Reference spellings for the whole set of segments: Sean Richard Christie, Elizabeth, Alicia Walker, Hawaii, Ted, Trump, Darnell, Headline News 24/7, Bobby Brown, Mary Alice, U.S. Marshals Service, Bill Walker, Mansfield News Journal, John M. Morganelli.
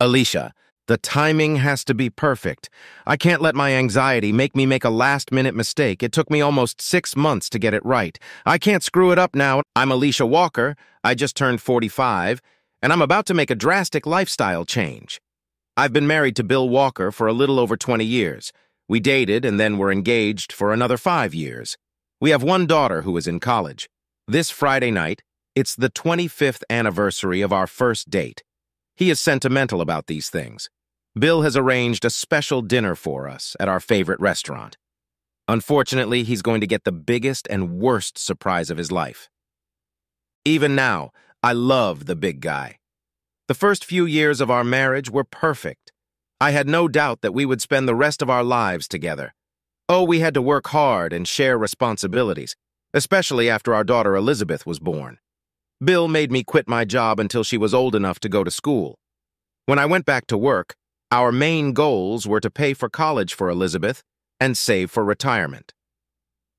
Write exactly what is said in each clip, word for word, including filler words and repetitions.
Alicia, the timing has to be perfect. I can't let my anxiety make me make a last-minute mistake. It took me almost six months to get it right. I can't screw it up now. I'm Alicia Walker. I just turned forty-five, and I'm about to make a drastic lifestyle change. I've been married to Bill Walker for a little over twenty years. We dated and then were engaged for another five years. We have one daughter who is in college. This Friday night, it's the twenty-fifth anniversary of our first date. He is sentimental about these things. Bill has arranged a special dinner for us at our favorite restaurant. Unfortunately, he's going to get the biggest and worst surprise of his life. Even now, I love the big guy. The first few years of our marriage were perfect. I had no doubt that we would spend the rest of our lives together. Oh, we had to work hard and share responsibilities, especially after our daughter Elizabeth was born. Bill made me quit my job until she was old enough to go to school. When I went back to work, our main goals were to pay for college for Elizabeth and save for retirement.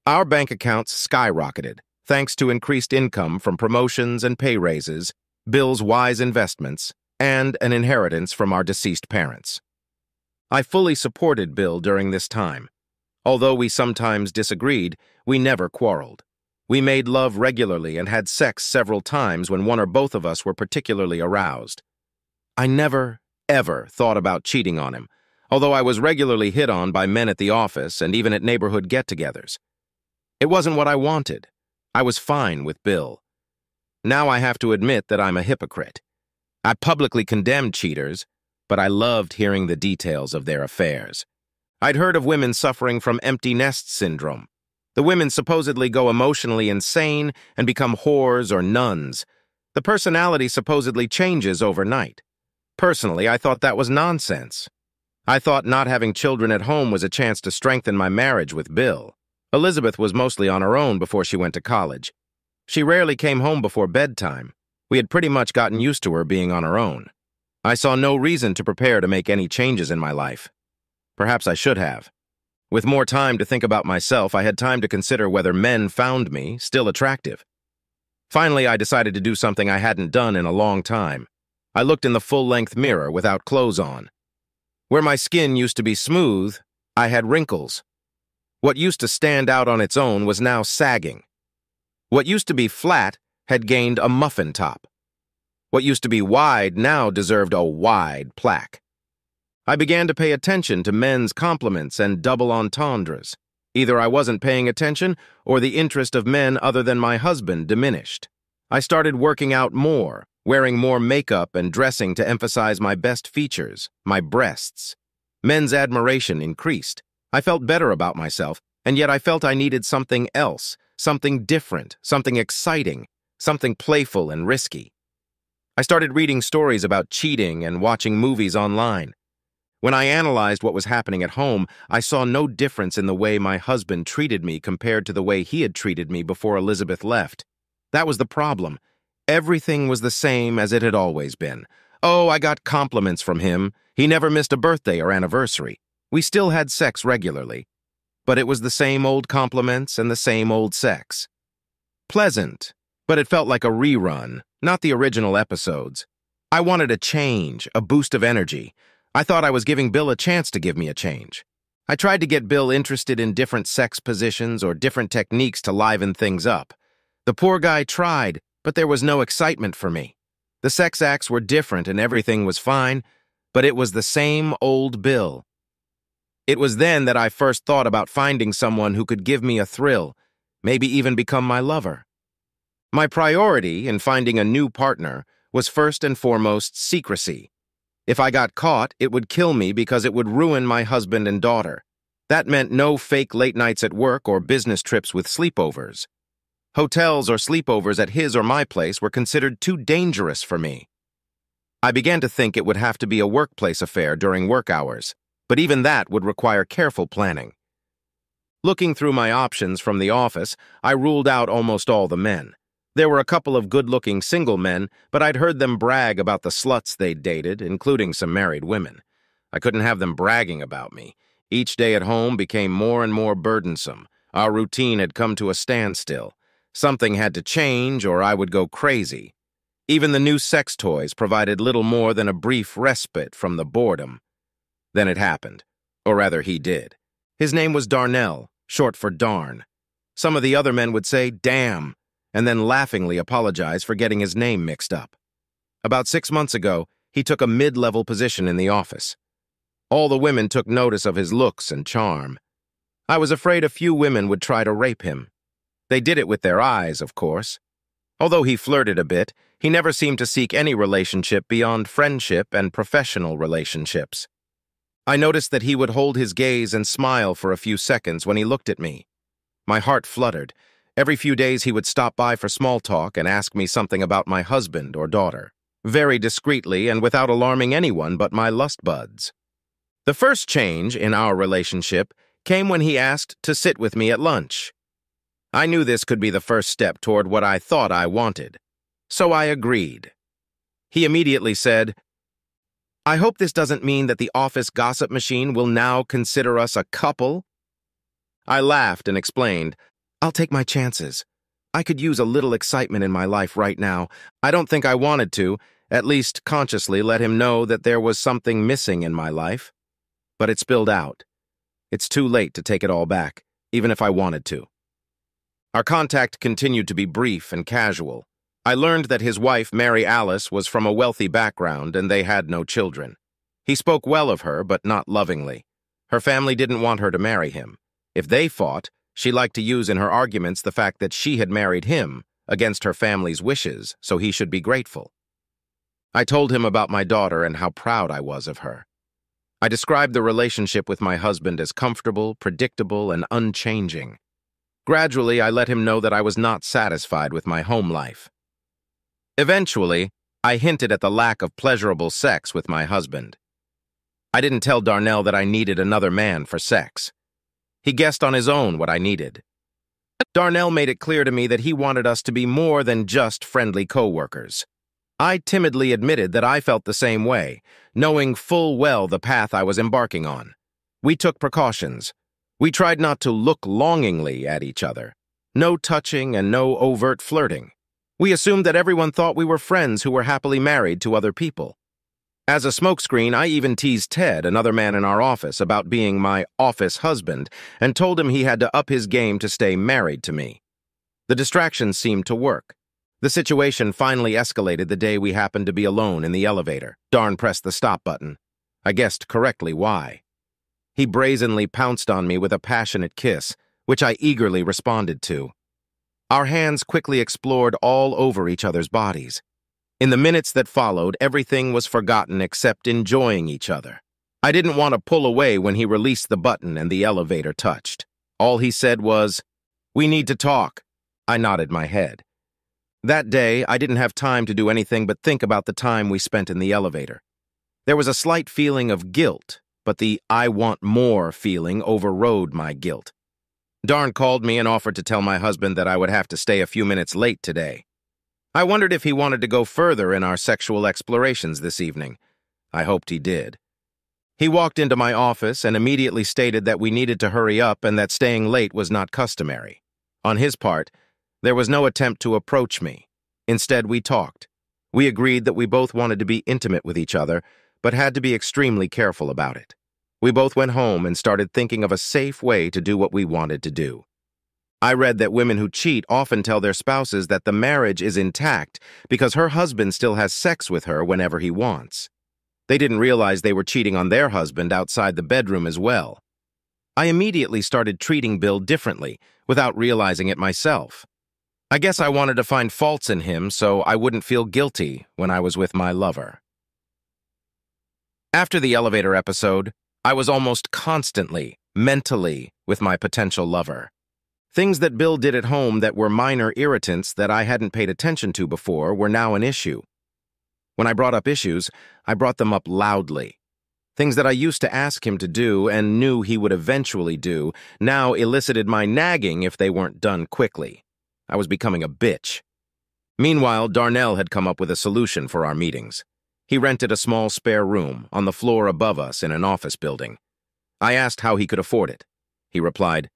Our bank accounts skyrocketed, thanks to increased income from promotions and pay raises, Bill's wise investments, and an inheritance from our deceased parents. I fully supported Bill during this time. Although we sometimes disagreed, we never quarreled. We made love regularly and had sex several times when one or both of us were particularly aroused. I never, ever thought about cheating on him, although I was regularly hit on by men at the office and even at neighborhood get-togethers. It wasn't what I wanted. I was fine with Bill. Now I have to admit that I'm a hypocrite. I publicly condemned cheaters, but I loved hearing the details of their affairs. I'd heard of women suffering from empty nest syndrome. The women supposedly go emotionally insane and become whores or nuns. The personality supposedly changes overnight. Personally, I thought that was nonsense. I thought not having children at home was a chance to strengthen my marriage with Bill. Elizabeth was mostly on her own before she went to college. She rarely came home before bedtime. We had pretty much gotten used to her being on her own. I saw no reason to prepare to make any changes in my life. Perhaps I should have. With more time to think about myself, I had time to consider whether men found me still attractive. Finally, I decided to do something I hadn't done in a long time. I looked in the full-length mirror without clothes on. Where my skin used to be smooth, I had wrinkles. What used to stand out on its own was now sagging. What used to be flat had gained a muffin top. What used to be wide now deserved a wide plaque. I began to pay attention to men's compliments and double entendres. Either I wasn't paying attention, or the interest of men other than my husband diminished. I started working out more, wearing more makeup and dressing to emphasize my best features, my breasts. Men's admiration increased. I felt better about myself, and yet I felt I needed something else, something different, something exciting, something playful and risky. I started reading stories about cheating and watching movies online. When I analyzed what was happening at home, I saw no difference in the way my husband treated me compared to the way he had treated me before Elizabeth left. That was the problem. Everything was the same as it had always been. Oh, I got compliments from him. He never missed a birthday or anniversary. We still had sex regularly, but it was the same old compliments and the same old sex. Pleasant, but it felt like a rerun, not the original episodes. I wanted a change, a boost of energy. I thought I was giving Bill a chance to give me a change. I tried to get Bill interested in different sex positions or different techniques to liven things up. The poor guy tried, but there was no excitement for me. The sex acts were different and everything was fine, but it was the same old Bill. It was then that I first thought about finding someone who could give me a thrill, maybe even become my lover. My priority in finding a new partner was first and foremost secrecy. If I got caught, it would kill me because it would ruin my husband and daughter. That meant no fake late nights at work or business trips with sleepovers. Hotels or sleepovers at his or my place were considered too dangerous for me. I began to think it would have to be a workplace affair during work hours, but even that would require careful planning. Looking through my options from the office, I ruled out almost all the men. There were a couple of good-looking single men, but I'd heard them brag about the sluts they'd dated, including some married women. I couldn't have them bragging about me. Each day at home became more and more burdensome. Our routine had come to a standstill. Something had to change, or I would go crazy. Even the new sex toys provided little more than a brief respite from the boredom. Then it happened, or rather he did. His name was Darnell, short for Darn. Some of the other men would say, damn, and then laughingly apologize for getting his name mixed up. About six months ago, he took a mid-level position in the office. All the women took notice of his looks and charm. I was afraid a few women would try to rape him. They did it with their eyes, of course. Although he flirted a bit, he never seemed to seek any relationship beyond friendship and professional relationships. I noticed that he would hold his gaze and smile for a few seconds when he looked at me. My heart fluttered. Every few days he would stop by for small talk and ask me something about my husband or daughter, very discreetly and without alarming anyone but my lust buds. The first change in our relationship came when he asked to sit with me at lunch. I knew this could be the first step toward what I thought I wanted, so I agreed. He immediately said, "I hope this doesn't mean that the office gossip machine will now consider us a couple." I laughed and explained, "I'll take my chances. I could use a little excitement in my life right now. I don't think I wanted to, at least consciously, let him know that there was something missing in my life. But it spilled out. It's too late to take it all back, even if I wanted to." Our contact continued to be brief and casual. I learned that his wife, Mary Alice, was from a wealthy background and they had no children. He spoke well of her, but not lovingly. Her family didn't want her to marry him. If they fought, she liked to use in her arguments the fact that she had married him against her family's wishes, so he should be grateful. I told him about my daughter and how proud I was of her. I described the relationship with my husband as comfortable, predictable, and unchanging. Gradually, I let him know that I was not satisfied with my home life. Eventually, I hinted at the lack of pleasurable sex with my husband. I didn't tell Darnell that I needed another man for sex. He guessed on his own what I needed. Darnell made it clear to me that he wanted us to be more than just friendly co-workers. I timidly admitted that I felt the same way, knowing full well the path I was embarking on. We took precautions. We tried not to look longingly at each other. No touching and no overt flirting. We assumed that everyone thought we were friends who were happily married to other people. As a smokescreen, I even teased Ted, another man in our office, about being my office husband and told him he had to up his game to stay married to me. The distractions seemed to work. The situation finally escalated the day we happened to be alone in the elevator. Darn pressed the stop button. I guessed correctly why. He brazenly pounced on me with a passionate kiss, which I eagerly responded to. Our hands quickly explored all over each other's bodies. In the minutes that followed, everything was forgotten except enjoying each other. I didn't want to pull away when he released the button and the elevator touched. All he said was, "We need to talk." I nodded my head. That day, I didn't have time to do anything but think about the time we spent in the elevator. There was a slight feeling of guilt, but the "I want more" feeling overrode my guilt. Darn called me and offered to tell my husband that I would have to stay a few minutes late today. I wondered if he wanted to go further in our sexual explorations this evening. I hoped he did. He walked into my office and immediately stated that we needed to hurry up and that staying late was not customary. On his part, there was no attempt to approach me. Instead, we talked. We agreed that we both wanted to be intimate with each other, but had to be extremely careful about it. We both went home and started thinking of a safe way to do what we wanted to do. I read that women who cheat often tell their spouses that the marriage is intact because her husband still has sex with her whenever he wants. They didn't realize they were cheating on their husband outside the bedroom as well. I immediately started treating Bill differently, without realizing it myself. I guess I wanted to find faults in him so I wouldn't feel guilty when I was with my lover. After the elevator episode, I was almost constantly, mentally, with my potential lover. Things that Bill did at home that were minor irritants that I hadn't paid attention to before were now an issue. When I brought up issues, I brought them up loudly. Things that I used to ask him to do and knew he would eventually do now elicited my nagging if they weren't done quickly. I was becoming a bitch. Meanwhile, Darnell had come up with a solution for our meetings. He rented a small spare room on the floor above us in an office building. I asked how he could afford it. He replied,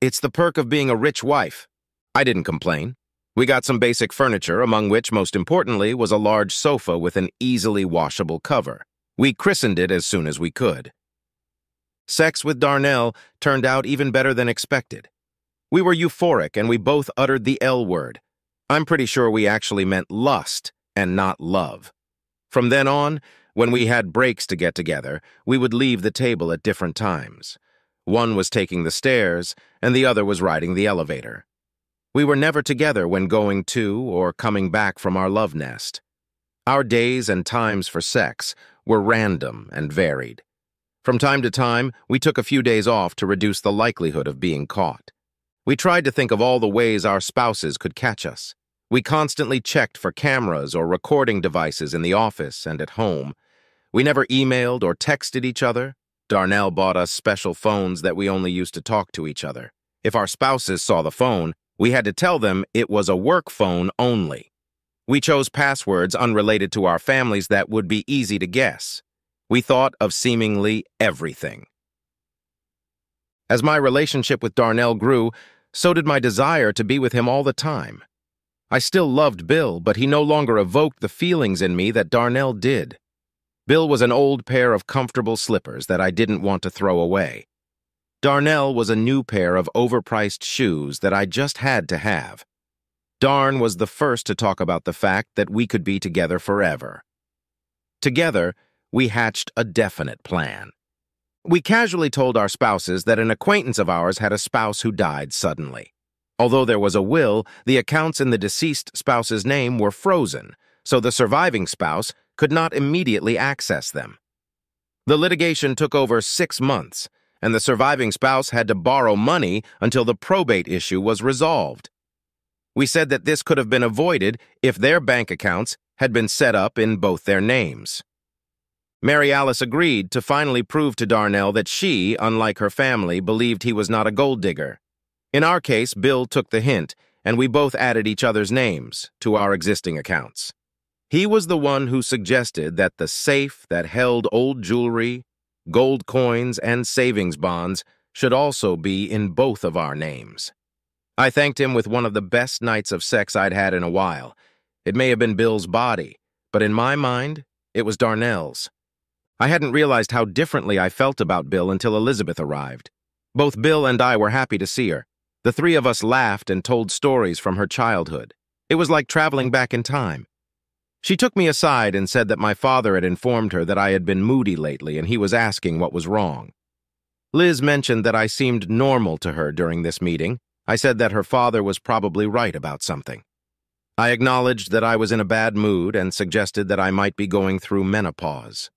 "It's the perk of being a rich wife." I didn't complain. We got some basic furniture, among which, most importantly, was a large sofa with an easily washable cover. We christened it as soon as we could. Sex with Darnell turned out even better than expected. We were euphoric and we both uttered the L word. I'm pretty sure we actually meant lust and not love. From then on, when we had breaks to get together, we would leave the table at different times. One was taking the stairs and the other was riding the elevator. We were never together when going to or coming back from our love nest. Our days and times for sex were random and varied. From time to time, we took a few days off to reduce the likelihood of being caught. We tried to think of all the ways our spouses could catch us. We constantly checked for cameras or recording devices in the office and at home. We never emailed or texted each other. Darnell bought us special phones that we only used to talk to each other. If our spouses saw the phone, we had to tell them it was a work phone only. We chose passwords unrelated to our families that would be easy to guess. We thought of seemingly everything. As my relationship with Darnell grew, so did my desire to be with him all the time. I still loved Bill, but he no longer evoked the feelings in me that Darnell did. Bill was an old pair of comfortable slippers that I didn't want to throw away. Darnell was a new pair of overpriced shoes that I just had to have. Darn was the first to talk about the fact that we could be together forever. Together, we hatched a definite plan. We casually told our spouses that an acquaintance of ours had a spouse who died suddenly. Although there was a will, the accounts in the deceased spouse's name were frozen, so the surviving spouse could not immediately access them. The litigation took over six months, and the surviving spouse had to borrow money until the probate issue was resolved. We said that this could have been avoided if their bank accounts had been set up in both their names. Mary Alice agreed to finally prove to Darnell that she, unlike her family, believed he was not a gold digger. In our case, Bill took the hint, and we both added each other's names to our existing accounts. He was the one who suggested that the safe that held old jewelry, gold coins, and savings bonds should also be in both of our names. I thanked him with one of the best nights of sex I'd had in a while. It may have been Bill's body, but in my mind, it was Darnell's. I hadn't realized how differently I felt about Bill until Elizabeth arrived. Both Bill and I were happy to see her. The three of us laughed and told stories from her childhood. It was like traveling back in time. She took me aside and said that my father had informed her that I had been moody lately and he was asking what was wrong. Liz mentioned that I seemed normal to her during this meeting. I said that her father was probably right about something. I acknowledged that I was in a bad mood and suggested that I might be going through menopause.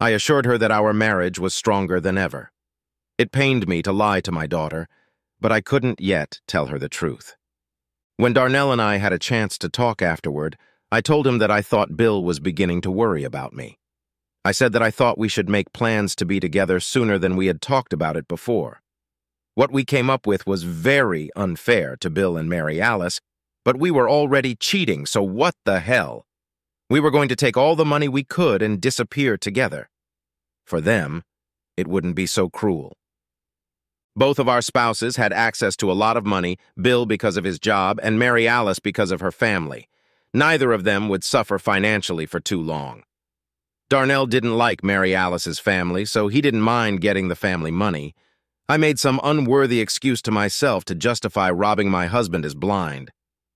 I assured her that our marriage was stronger than ever. It pained me to lie to my daughter, but I couldn't yet tell her the truth. When Darnell and I had a chance to talk afterward, I told him that I thought Bill was beginning to worry about me. I said that I thought we should make plans to be together sooner than we had talked about it before. What we came up with was very unfair to Bill and Mary Alice, but we were already cheating, so what the hell? We were going to take all the money we could and disappear together. For them, it wouldn't be so cruel. Both of our spouses had access to a lot of money, Bill because of his job and Mary Alice because of her family. Neither of them would suffer financially for too long. Darnell didn't like Mary Alice's family, so he didn't mind getting the family money. I made some unworthy excuse to myself to justify robbing my husband as blind.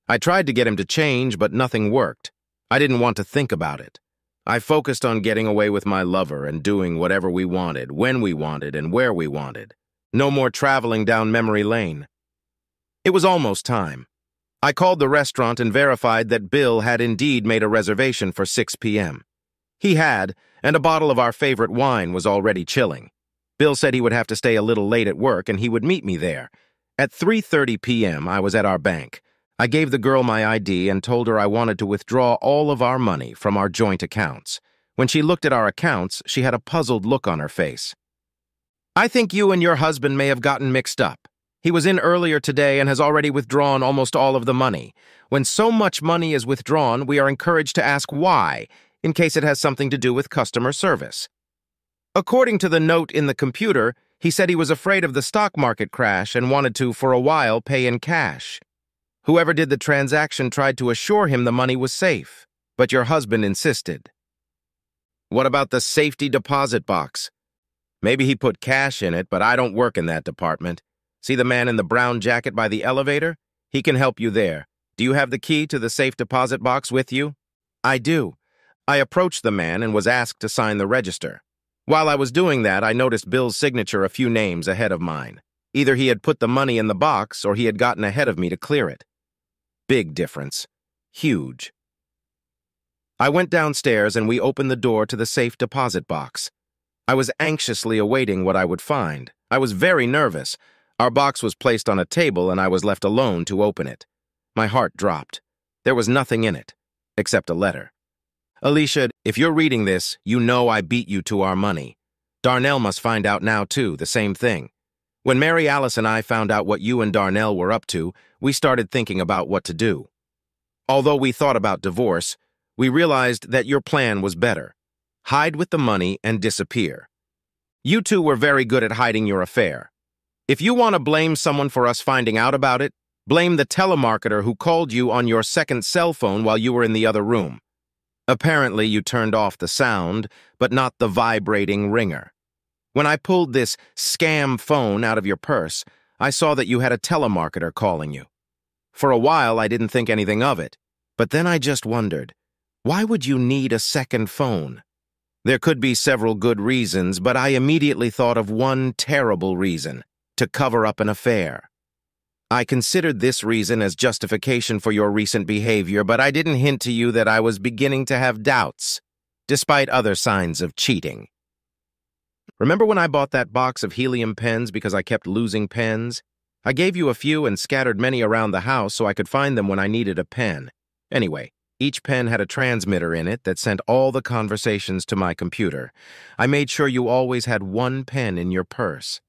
I tried to get him to change, but nothing worked. I didn't want to think about it. I focused on getting away with my lover and doing whatever we wanted, when we wanted, and where we wanted. No more traveling down memory lane. It was almost time. I called the restaurant and verified that Bill had indeed made a reservation for six p m He had, and a bottle of our favorite wine was already chilling. Bill said he would have to stay a little late at work and he would meet me there. At three thirty p m I was at our bank. I gave the girl my I D and told her I wanted to withdraw all of our money from our joint accounts. When she looked at our accounts, she had a puzzled look on her face. "I think you and your husband may have gotten mixed up. He was in earlier today and has already withdrawn almost all of the money. When so much money is withdrawn, we are encouraged to ask why, in case it has something to do with customer service. According to the note in the computer, he said he was afraid of the stock market crash and wanted to, for a while, pay in cash." Whoever did the transaction tried to assure him the money was safe, but your husband insisted. What about the safety deposit box? Maybe he put cash in it, but I don't work in that department. See the man in the brown jacket by the elevator? He can help you there. Do you have the key to the safe deposit box with you? I do. I approached the man and was asked to sign the register. While I was doing that, I noticed Bill's signature a few names ahead of mine. Either he had put the money in the box or he had gotten ahead of me to clear it. Big difference. Huge. I went downstairs and we opened the door to the safe deposit box. I was anxiously awaiting what I would find. I was very nervous. Our box was placed on a table and I was left alone to open it. My heart dropped. There was nothing in it, except a letter. Alicia, if you're reading this, you know I beat you to our money. Darnell must find out now too, the same thing. When Mary Alice and I found out what you and Darnell were up to, we started thinking about what to do. Although we thought about divorce, we realized that your plan was better. Hide with the money and disappear. You two were very good at hiding your affair. If you want to blame someone for us finding out about it, blame the telemarketer who called you on your second cell phone while you were in the other room. Apparently, you turned off the sound, but not the vibrating ringer. When I pulled this scam phone out of your purse, I saw that you had a telemarketer calling you. For a while, I didn't think anything of it, but then I just wondered, why would you need a second phone? There could be several good reasons, but I immediately thought of one terrible reason. To cover up an affair. I considered this reason as justification for your recent behavior, but I didn't hint to you that I was beginning to have doubts, despite other signs of cheating. Remember when I bought that box of helium pens because I kept losing pens? I gave you a few and scattered many around the house so I could find them when I needed a pen. Anyway, each pen had a transmitter in it that sent all the conversations to my computer. I made sure you always had one pen in your purse.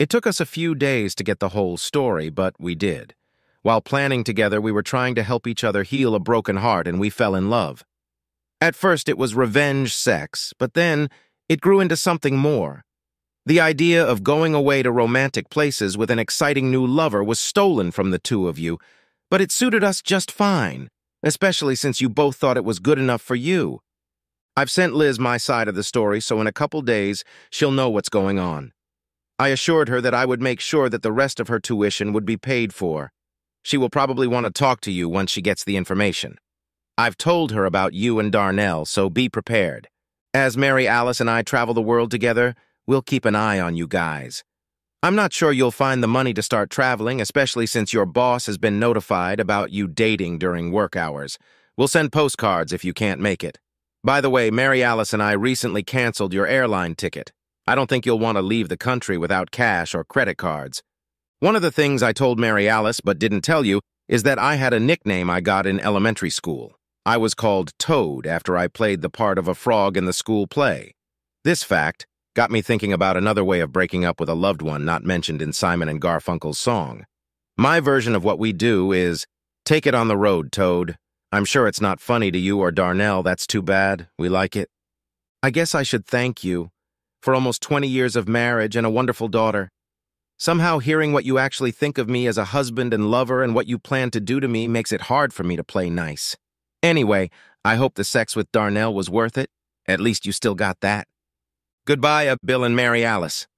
It took us a few days to get the whole story, but we did. While planning together, we were trying to help each other heal a broken heart, and we fell in love. At first, it was revenge sex, but then it grew into something more. The idea of going away to romantic places with an exciting new lover was stolen from the two of you, but it suited us just fine, especially since you both thought it was good enough for you. I've sent Liz my side of the story, so in a couple days, she'll know what's going on. I assured her that I would make sure that the rest of her tuition would be paid for. She will probably want to talk to you once she gets the information. I've told her about you and Darnell, so be prepared. As Mary Alice and I travel the world together, we'll keep an eye on you guys. I'm not sure you'll find the money to start traveling, especially since your boss has been notified about you dating during work hours. We'll send postcards if you can't make it. By the way, Mary Alice and I recently canceled your airline ticket. I don't think you'll want to leave the country without cash or credit cards. One of the things I told Mary Alice but didn't tell you is that I had a nickname I got in elementary school. I was called Toad after I played the part of a frog in the school play. This fact got me thinking about another way of breaking up with a loved one not mentioned in Simon and Garfunkel's song. My version of what we do is, take it on the road, Toad. I'm sure it's not funny to you or Darnell, that's too bad, we like it. I guess I should thank you. For almost twenty years of marriage and a wonderful daughter. Somehow hearing what you actually think of me as a husband and lover and what you plan to do to me makes it hard for me to play nice. Anyway, I hope the sex with Darnell was worth it. At least you still got that. Goodbye, Bill and Mary Alice.